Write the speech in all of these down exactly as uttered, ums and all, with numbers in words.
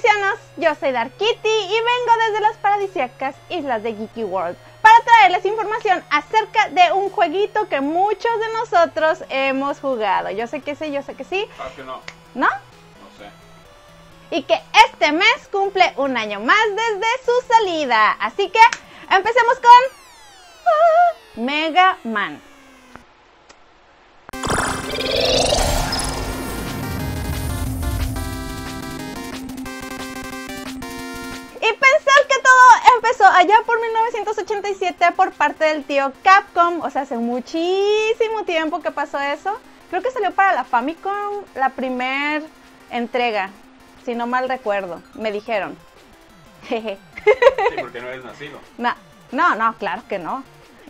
Coleccionos, yo soy Darkittie y vengo desde las paradisíacas islas de Geeky World para traerles información acerca de un jueguito que muchos de nosotros hemos jugado. Yo sé que sí, yo sé que sí. Claro que no. ¿No? No sé. Y que este mes cumple un año más desde su salida. Así que empecemos con... Mega Man. Empezó allá por mil novecientos ochenta y siete por parte del tío Capcom, o sea, hace muchísimo tiempo que pasó eso. Creo que salió para la Famicom la primer entrega, si no mal recuerdo, me dijeron. Jeje. Sí, porque no eres nacido. No, no, no, claro que no.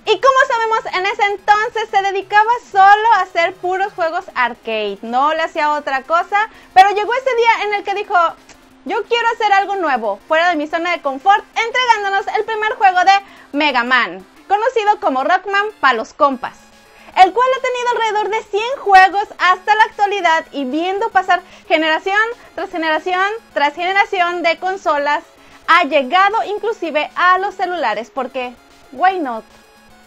Y como sabemos, en ese entonces se dedicaba solo a hacer puros juegos arcade, no le hacía otra cosa, pero llegó ese día en el que dijo... Yo quiero hacer algo nuevo, fuera de mi zona de confort, entregándonos el primer juego de Mega Man, conocido como Rockman para los compas, el cual ha tenido alrededor de cien juegos hasta la actualidad y viendo pasar generación tras generación tras generación de consolas, ha llegado inclusive a los celulares porque why not,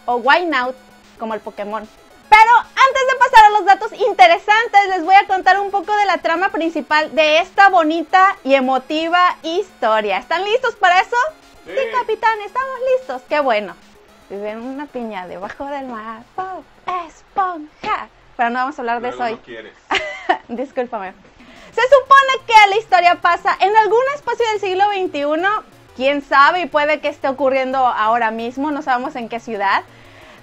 o why not, como el Pokémon. Pero antes de pasar a los datos interesantes, les voy a contar un poco de la trama principal de esta bonita y emotiva historia. ¿Están listos para eso? Sí, sí, capitán, estamos listos. ¡Qué bueno! Viven una piña debajo del mar. ¡Pop! ¡Esponja! Pero no vamos a hablar Luego de eso hoy. No quieres. Discúlpame. Se supone que la historia pasa en algún espacio del siglo veintiuno. ¿Quién sabe? Y puede que esté ocurriendo ahora mismo. No sabemos en qué ciudad.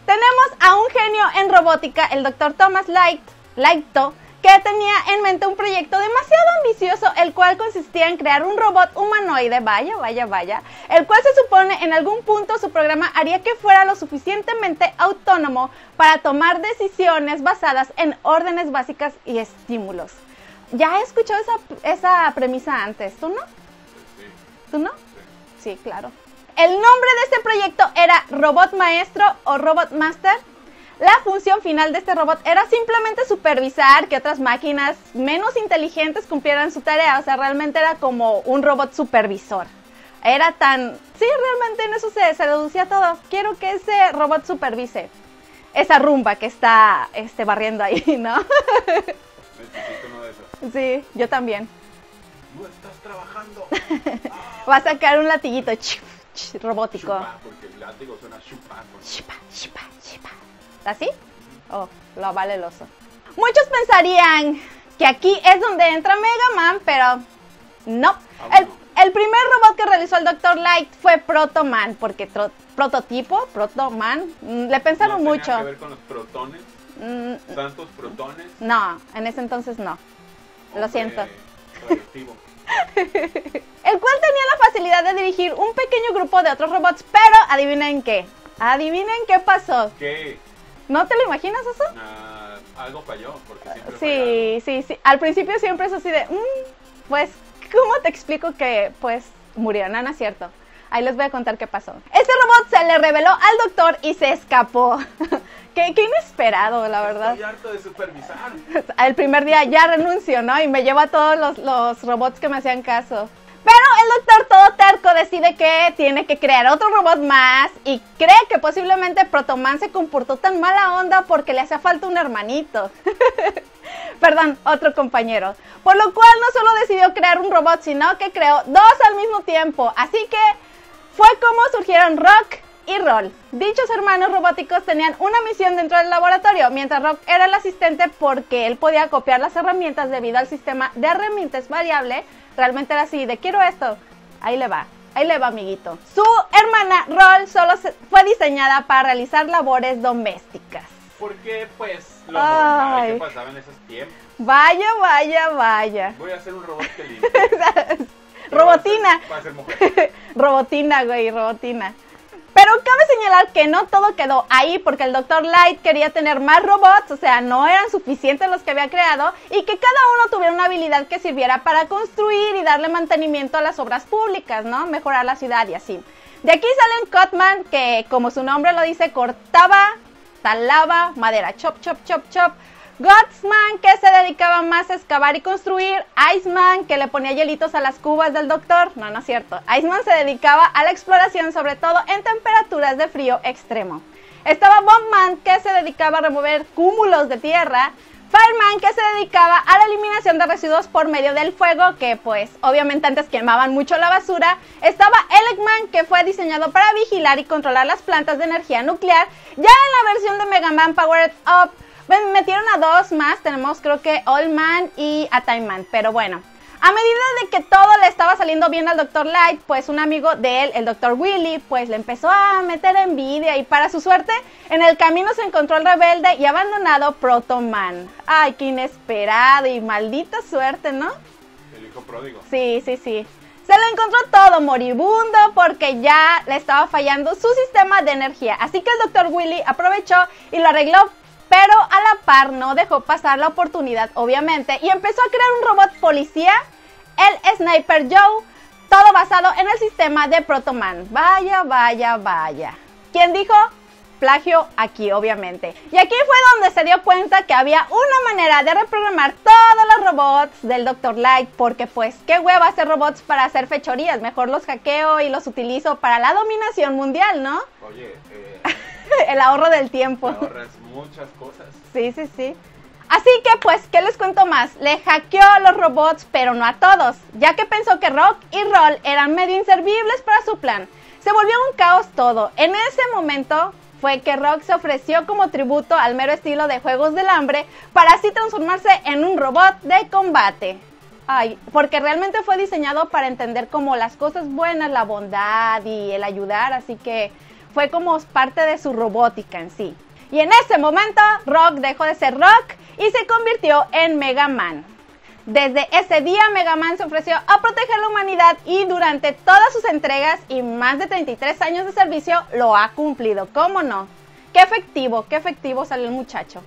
Tenemos a un genio en robótica, el doctor Thomas Light, Lighto, que tenía en mente un proyecto demasiado ambicioso, el cual consistía en crear un robot humanoide, vaya, vaya, vaya, el cual se supone en algún punto su programa haría que fuera lo suficientemente autónomo para tomar decisiones basadas en órdenes básicas y estímulos. Ya he escuchado esa, esa premisa antes, ¿tú no? Sí. ¿Tú no? Sí, sí, claro. El nombre de este proyecto era Robot Maestro o Robot Master. La función final de este robot era simplemente supervisar que otras máquinas menos inteligentes cumplieran su tarea. O sea, realmente era como un robot supervisor. Era tan... Sí, realmente en eso se, se deducía todo. Quiero que ese robot supervise esa rumba que está este, barriendo ahí, ¿no? Necesito uno de esos. Sí, yo también. No estás trabajando. Va a sacar un latiguito, chico. Robótico. Shupa, porque el látigo suena shupa, porque... shupa, shupa, shupa. ¿Así? Oh, lo vale el oso. Muchos pensarían que aquí es donde entra Mega Man, pero no. El, el primer robot que realizó el doctor Light fue Proto Man, porque tro, prototipo, Proto Man, le pensaron no mucho. ¿Tiene que ver con los protones? Mm, ¿Tantos protones? No, en ese entonces no. Hombre, lo siento. Radioactivo. El cual tenía la facilidad de dirigir un pequeño grupo de otros robots, pero adivinen qué, adivinen qué pasó. ¿Qué? ¿No te lo imaginas eso? Uh, algo falló, porque siempre sí, sí, sí, al principio siempre es así de, mmm, pues, ¿cómo te explico que, pues, murió? No, no es cierto. Ahí les voy a contar qué pasó. Este robot se le reveló al doctor y se escapó. Qué, qué inesperado, la verdad. Estoy harto de supervisar. El primer día ya renuncio, ¿no? Y me llevo a todos los, los robots que me hacían caso. Pero el doctor todo terco decide que tiene que crear otro robot más y cree que posiblemente Protoman se comportó tan mala onda porque le hacía falta un hermanito. Perdón, otro compañero. Por lo cual no solo decidió crear un robot, sino que creó dos al mismo tiempo. Así que... fue como surgieron Rock y Roll. Dichos hermanos robóticos tenían una misión dentro del laboratorio, mientras Rock era el asistente porque él podía copiar las herramientas debido al sistema de herramientas variable. Realmente era así de quiero esto, ahí le va, ahí le va amiguito. Su hermana Roll solo fue diseñada para realizar labores domésticas. Porque pues lo normal que pasaba en esos tiempos. Vaya, vaya, vaya. Voy a hacer un robot que limpie. Robotina. Va a ser, va a ser mujer. Robotina, güey, robotina. Pero cabe señalar que no todo quedó ahí porque el doctor Light quería tener más robots, o sea, no eran suficientes los que había creado y que cada uno tuviera una habilidad que sirviera para construir y darle mantenimiento a las obras públicas, ¿no? Mejorar la ciudad y así. De aquí salen Cutman, que como su nombre lo dice, cortaba, talaba madera, chop, chop, chop, chop, Guts Man, que se dedicaba más a excavar y construir. Iceman, que le ponía hielitos a las cubas del doctor. No, no es cierto. Iceman se dedicaba a la exploración, sobre todo en temperaturas de frío extremo. Estaba Bombman, que se dedicaba a remover cúmulos de tierra. Fireman, que se dedicaba a la eliminación de residuos por medio del fuego, que pues obviamente antes quemaban mucho la basura. Estaba Elecman, que fue diseñado para vigilar y controlar las plantas de energía nuclear. Ya en la versión de Mega Man Powered Up metieron a dos más, tenemos creo que Old Man y a Time Man, pero bueno. A medida de que todo le estaba saliendo bien al doctor Light, pues un amigo de él, el doctor Wily, pues le empezó a meter envidia y para su suerte, en el camino se encontró el rebelde y abandonado Proto Man. Ay, qué inesperado y maldita suerte, ¿no? El hijo pródigo. Sí, sí, sí. Se lo encontró todo moribundo porque ya le estaba fallando su sistema de energía. Así que el doctor Wily aprovechó y lo arregló. Pero a la par no dejó pasar la oportunidad, obviamente, y empezó a crear un robot policía, el Sniper Joe, todo basado en el sistema de Proto Man. Vaya, vaya, vaya. ¿Quién dijo? Plagio aquí, obviamente. Y aquí fue donde se dio cuenta que había una manera de reprogramar todos los robots del doctor Light, porque pues qué hueva hacer robots para hacer fechorías, mejor los hackeo y los utilizo para la dominación mundial, ¿no? Oye, eh... el ahorro del tiempo. Te ahorras muchas cosas. Sí, sí, sí. Así que pues, ¿qué les cuento más? Le hackeó a los robots, pero no a todos, ya que pensó que Rock y Roll eran medio inservibles para su plan. Se volvió un caos todo. En ese momento fue que Rock se ofreció como tributo al mero estilo de Juegos del Hambre para así transformarse en un robot de combate. Ay, porque realmente fue diseñado para entender como las cosas buenas, la bondad y el ayudar, así que fue como parte de su robótica en sí. Y en ese momento, Rock dejó de ser Rock y se convirtió en Mega Man. Desde ese día, Mega Man se ofreció a proteger la humanidad y durante todas sus entregas y más de treinta y tres años de servicio, lo ha cumplido. ¿Cómo no? ¡Qué efectivo! ¡Qué efectivo salió el muchacho!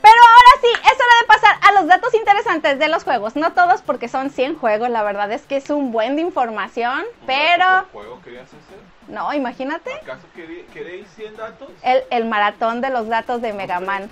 Pero ahora sí, es hora de pasar a los datos interesantes de los juegos. No todos porque son cien juegos, la verdad es que es un buen de información, pero... ¿Por juego querías hacer? No, imagínate. ¿Acaso queréis cien datos? El, el maratón de los datos de Mega Man.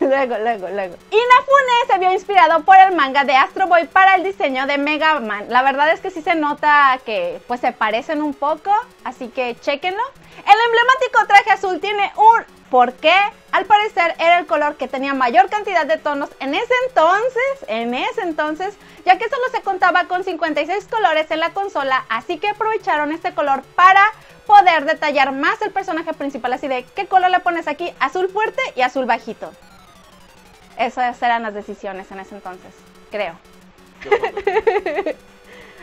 Luego, luego, luego. Inafune se vio inspirado por el manga de Astro Boy para el diseño de Mega Man. La verdad es que sí se nota que pues se parecen un poco, así que chéquenlo. El emblemático traje azul tiene un porqué. Al parecer era el color que tenía mayor cantidad de tonos en ese entonces, en ese entonces, ya que solo se contaba con cincuenta y seis colores en la consola, así que aprovecharon este color para poder detallar más el personaje principal, así de qué color le pones aquí, azul fuerte y azul bajito. Esas eran las decisiones en ese entonces, creo.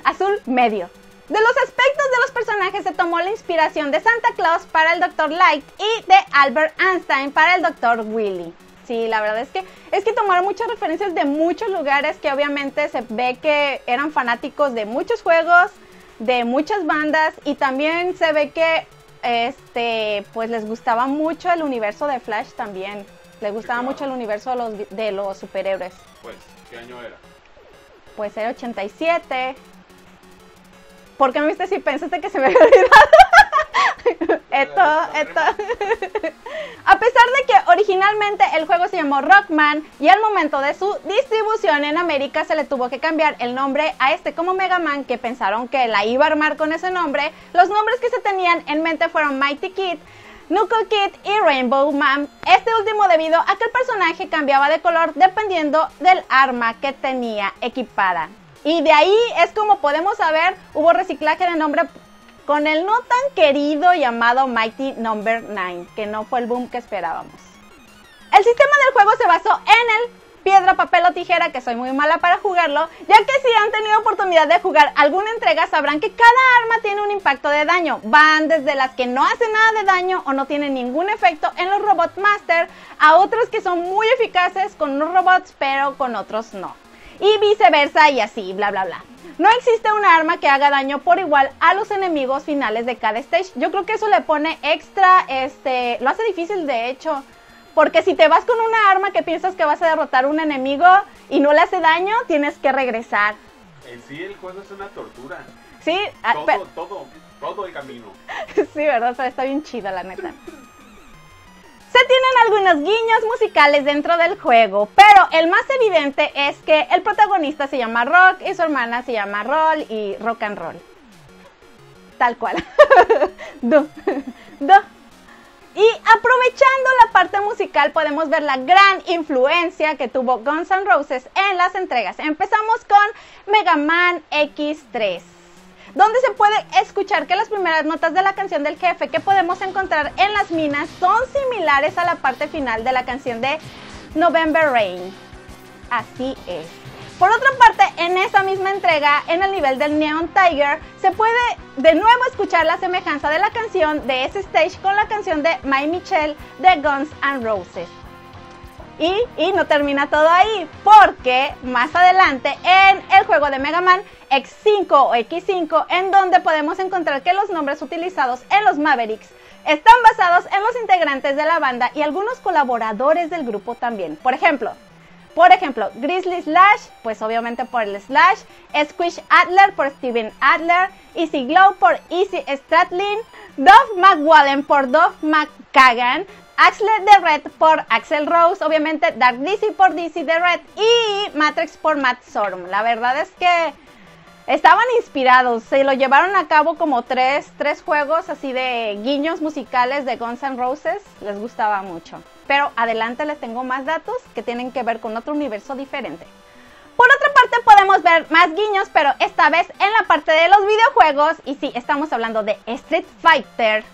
Azul medio. De los aspectos de los personajes se tomó la inspiración de Santa Claus para el doctor Light y de Albert Einstein para el doctor Wily. Sí, la verdad es que es que tomaron muchas referencias de muchos lugares que obviamente se ve que eran fanáticos de muchos juegos, de muchas bandas y también se ve que este pues les gustaba mucho el universo de Flash también. Le gustaba sí, claro. mucho el universo de los, de los superhéroes. Pues, ¿qué año era? Pues era ochenta y siete. ¿Por qué me viste si pensaste que se me había olvidado? esto, esto. A pesar de que originalmente el juego se llamó Rockman y al momento de su distribución en América se le tuvo que cambiar el nombre a este como Mega Man, que pensaron que la iba a armar con ese nombre. Los nombres que se tenían en mente fueron Mighty Kid, Knuckle Kid y Rainbow Man, este último debido a que el personaje cambiaba de color dependiendo del arma que tenía equipada. Y de ahí es como podemos saber, hubo reciclaje de nombre con el no tan querido llamado Mighty Number nueve, que no fue el boom que esperábamos. El sistema del juego se basó en el piedra, papel o tijera, que soy muy mala para jugarlo, ya que si han tenido oportunidad de jugar alguna entrega sabrán que cada arma tiene un impacto de daño. Van desde las que no hacen nada de daño o no tienen ningún efecto en los Robot Master, a otros que son muy eficaces con unos robots pero con otros no. Y viceversa y así, bla bla bla. No existe una arma que haga daño por igual a los enemigos finales de cada stage. Yo creo que eso le pone extra, este, lo hace difícil de hecho. Porque si te vas con una arma que piensas que vas a derrotar a un enemigo y no le hace daño, tienes que regresar. En sí el juego es una tortura. Sí. Todo, pero... todo, todo el camino. Sí, verdad, o sea, está bien chido la neta. Se tienen algunos guiños musicales dentro del juego, pero el más evidente es que el protagonista se llama Rock y su hermana se llama Roll y Rock and Roll. Tal cual. Do. Do. Y aprovechando la parte musical podemos ver la gran influencia que tuvo Guns N' Roses en las entregas. Empezamos con Mega Man equis tres, donde se puede escuchar que las primeras notas de la canción del jefe que podemos encontrar en las minas son similares a la parte final de la canción de November Rain. Así es. Por otra parte, en esa misma entrega, en el nivel del Neon Tiger, se puede de nuevo escuchar la semejanza de la canción de ese stage con la canción de My Michelle de Guns N' Roses. Y, y no termina todo ahí, porque más adelante en el juego de Mega Man equis cinco o equis cinco, en donde podemos encontrar que los nombres utilizados en los Mavericks están basados en los integrantes de la banda y algunos colaboradores del grupo también. Por ejemplo... Por ejemplo, Grizzly Slash, pues obviamente por el Slash, Squish Adler por Steven Adler, Easy Glow por Easy Stratlin, Duff McWallen por Duff McKagan, Axel The Red por Axel Rose, obviamente Dark Dizzy por Dizzy The Red y Matrix por Matt Sorum. La verdad es que estaban inspirados, se lo llevaron a cabo como tres, tres juegos así de guiños musicales de Guns N' Roses, les gustaba mucho. Pero adelante les tengo más datos que tienen que ver con otro universo diferente. Por otra parte podemos ver más guiños, pero esta vez en la parte de los videojuegos, y sí, estamos hablando de Street Fighter.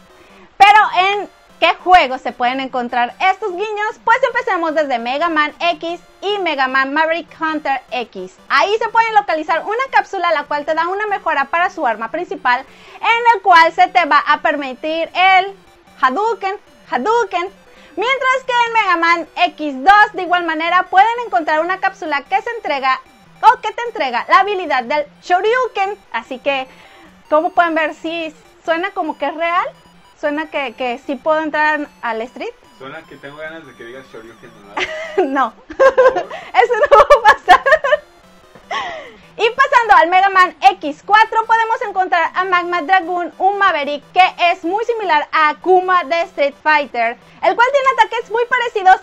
Pero en qué juegos se pueden encontrar estos guiños, pues empecemos desde Mega Man equis y Mega Man Maverick Hunter equis. Ahí se pueden localizar una cápsula la cual te da una mejora para su arma principal, en la cual se te va a permitir el Hadouken, Hadouken. Mientras que en Mega Man equis dos de igual manera pueden encontrar una cápsula que se entrega o que te entrega la habilidad del Shoryuken. Así que, como pueden ver, sí suena como que es real. Suena que, que sí puedo entrar al street. Suena que tengo ganas de que digas Shoryuken. No, eso no va a pasar. Y pasando al Mega Man equis cuatro podemos encontrar a Magma Dragoon, un Maverick que es muy similar a Akuma de Street Fighter, el cual tiene ataques muy parecidos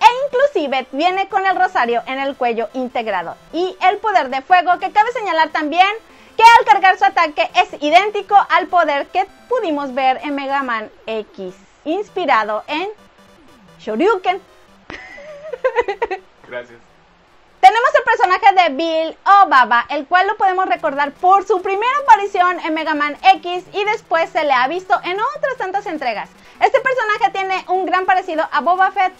e inclusive viene con el rosario en el cuello integrado y el poder de fuego, que cabe señalar también que al cargar su ataque es idéntico al poder que pudimos ver en Mega Man equis, inspirado en Shoryuken. Gracias. Tenemos el personaje de Bill o Baba, el cual lo podemos recordar por su primera aparición en Mega Man equis y después se le ha visto en otras tantas entregas. Este personaje tiene un gran parecido a Boba Fett,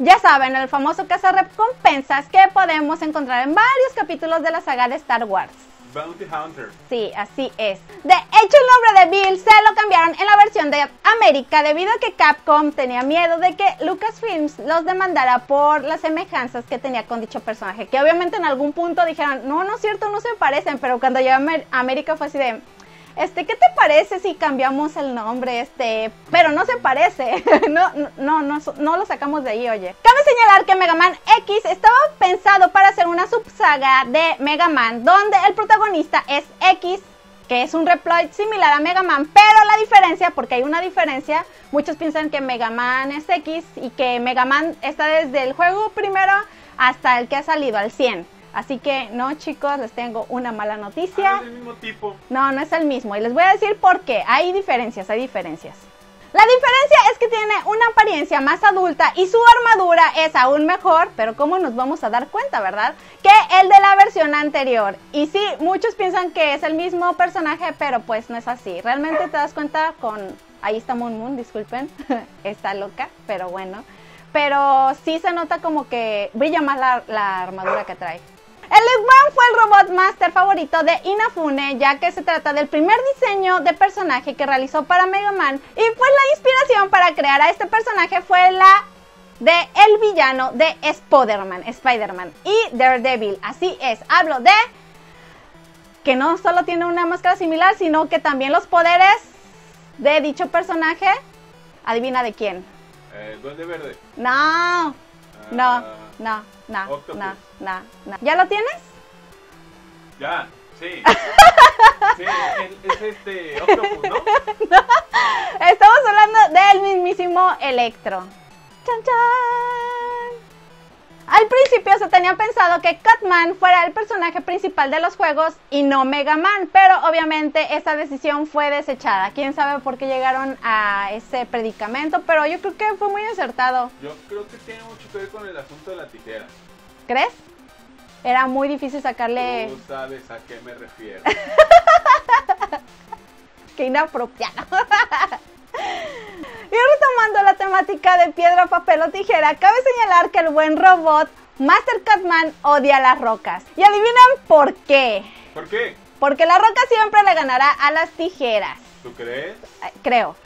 ya saben, el famoso cazarrecompensas que podemos encontrar en varios capítulos de la saga de Star Wars. Bounty Hunter. Sí, así es. De hecho, el nombre de Bill se lo cambiaron en la versión de América debido a que Capcom tenía miedo de que Lucasfilms los demandara por las semejanzas que tenía con dicho personaje, que obviamente en algún punto dijeron, no, no es cierto, no se parecen, pero cuando llegó a América fue así de, este, ¿qué te parece si cambiamos el nombre? Este, pero no se parece. No, no, no, no lo sacamos de ahí, oye. Cabe señalar que Mega Man equis estaba pensado para hacer una subsaga de Mega Man, donde el protagonista es X, que es un Reploid similar a Mega Man, pero la diferencia, porque hay una diferencia, muchos piensan que Mega Man es X y que Mega Man está desde el juego primero hasta el que ha salido al cien. Así que no, chicos, les tengo una mala noticia. Ah, ¿es el mismo tipo? No, no es el mismo. Y les voy a decir por qué. Hay diferencias, hay diferencias. La diferencia es que tiene una apariencia más adulta y su armadura es aún mejor. Pero ¿cómo nos vamos a dar cuenta, verdad? Que el de la versión anterior. Y sí, muchos piensan que es el mismo personaje, pero pues no es así. Realmente te das cuenta con... Ahí está Moon Moon, disculpen. Está loca, pero bueno. Pero sí se nota como que brilla más la, la armadura que trae. El Elecman fue el Robot Master favorito de Inafune, ya que se trata del primer diseño de personaje que realizó para Mega Man, y pues la inspiración para crear a este personaje fue la de el villano de Spider-Man, Spider-Man y Daredevil. Así es, hablo de que no solo tiene una máscara similar, sino que también los poderes de dicho personaje, adivina de quién. Eh, Duende Verde. No. No, no, no, Octopus. no, no, no. ¿Ya lo tienes? Ya, sí. Sí, es, es este Octopus, ¿no? No, estamos hablando del mismísimo Electro. ¡Chan, chan! Al principio se tenía pensado que Cutman fuera el personaje principal de los juegos y no Mega Man, pero obviamente esa decisión fue desechada. Quién sabe por qué llegaron a ese predicamento, pero yo creo que fue muy acertado. Yo creo que tiene mucho que ver con el asunto de la tijera. ¿Crees? Era muy difícil sacarle... Tú sabes a qué me refiero. Qué inapropiado. Y retomando la temática de piedra, papel o tijera, cabe señalar que el buen robot Master Cutman odia las rocas. ¿Y adivinan por qué? ¿Por qué? Porque la roca siempre le ganará a las tijeras. ¿Tú crees? Creo.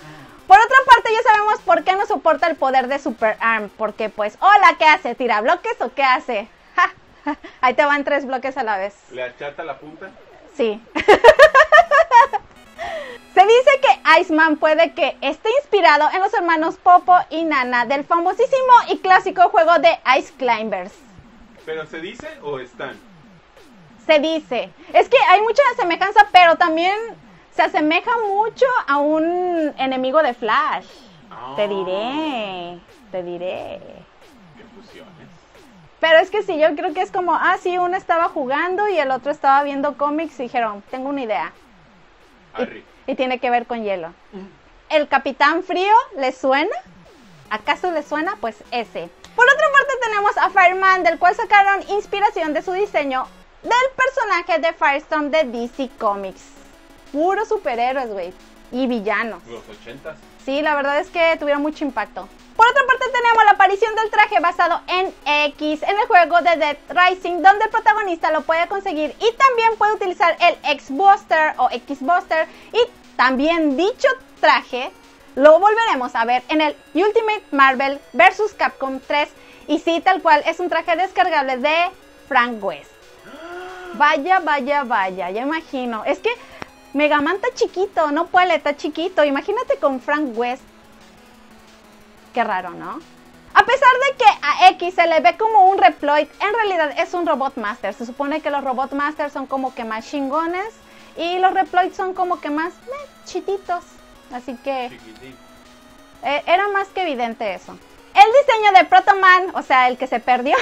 Por otra parte, ya sabemos por qué no soporta el poder de Super Arm. Porque pues, hola, ¿qué hace? ¿Tira bloques o qué hace? ¡Ja! Ahí te van tres bloques a la vez. ¿Le achata la punta? Sí. Se dice que Iceman puede que esté inspirado en los hermanos Popo y Nana del famosísimo y clásico juego de Ice Climbers. ¿Pero se dice o están? Se dice. Es que hay mucha semejanza, pero también se asemeja mucho a un enemigo de Flash. Oh. Te diré, te diré. ¿Qué fusiones? Pero es que sí, yo creo que es como, ah, sí, uno estaba jugando y el otro estaba viendo cómics y dijeron, tengo una idea. Harry. Y, y tiene que ver con hielo. ¿El Capitán Frío le suena? ¿Acaso le suena? Pues ese. Por otra parte tenemos a Fireman, del cual sacaron inspiración de su diseño del personaje de Firestorm de D C Comics. Puros superhéroes, güey. Y villanos. Los ochentas. Sí, la verdad es que tuvieron mucho impacto. Por otra parte tenemos la aparición del traje basado en X en el juego de Dead Rising, donde el protagonista lo puede conseguir y también puede utilizar el X-Buster o X-Buster, y también dicho traje lo volveremos a ver en el Ultimate Marvel versus. Capcom tres, y sí, tal cual, es un traje descargable de Frank West. Vaya, vaya, vaya, ya imagino, es que Mega Man está chiquito, no puede, está chiquito, imagínate con Frank West. Qué raro, ¿no? A pesar de que a X se le ve como un Reploid, en realidad es un Robot Master. Se supone que los Robot Masters son como que más chingones y los Reploid son como que más eh, chititos. Así que eh, era más que evidente eso. El diseño de Proto Man, o sea, el que se perdió,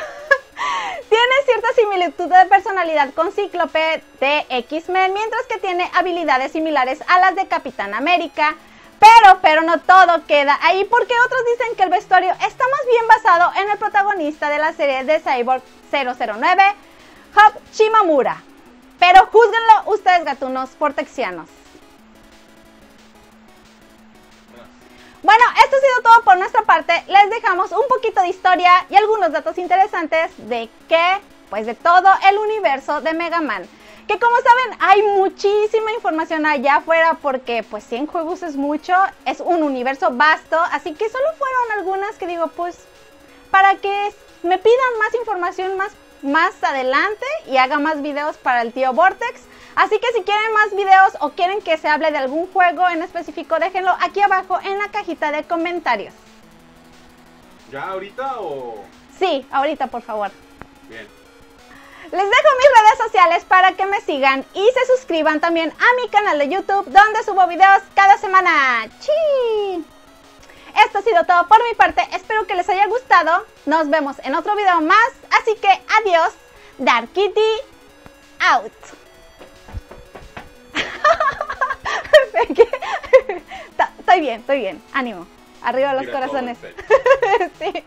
tiene cierta similitud de personalidad con Cíclope de X-Men, mientras que tiene habilidades similares a las de Capitán América. Pero, pero no todo queda ahí, porque otros dicen que el vestuario está más bien basado en el protagonista de la serie de Cyborg cero cero nueve, Hop Shimamura. Pero júzguenlo ustedes, gatunos portexianos. Bueno, esto ha sido todo por nuestra parte. Les dejamos un poquito de historia y algunos datos interesantes de qué, pues de todo el universo de Mega Man. Que como saben hay muchísima información allá afuera, porque pues cien juegos es mucho, es un universo vasto, así que solo fueron algunas que digo, pues para que me pidan más información más, más adelante y haga más videos para el tío Vortex. Así que si quieren más videos o quieren que se hable de algún juego en específico, déjenlo aquí abajo en la cajita de comentarios. ¿Ya ahorita o...? Sí, ahorita por favor. Bien. Les dejo mis redes sociales para que me sigan y se suscriban también a mi canal de YouTube, donde subo videos cada semana. ¡Chi! Esto ha sido todo por mi parte, espero que les haya gustado. Nos vemos en otro video más, así que adiós. Darkittie out. Estoy bien, estoy bien, ánimo. Arriba los corazones. Sí.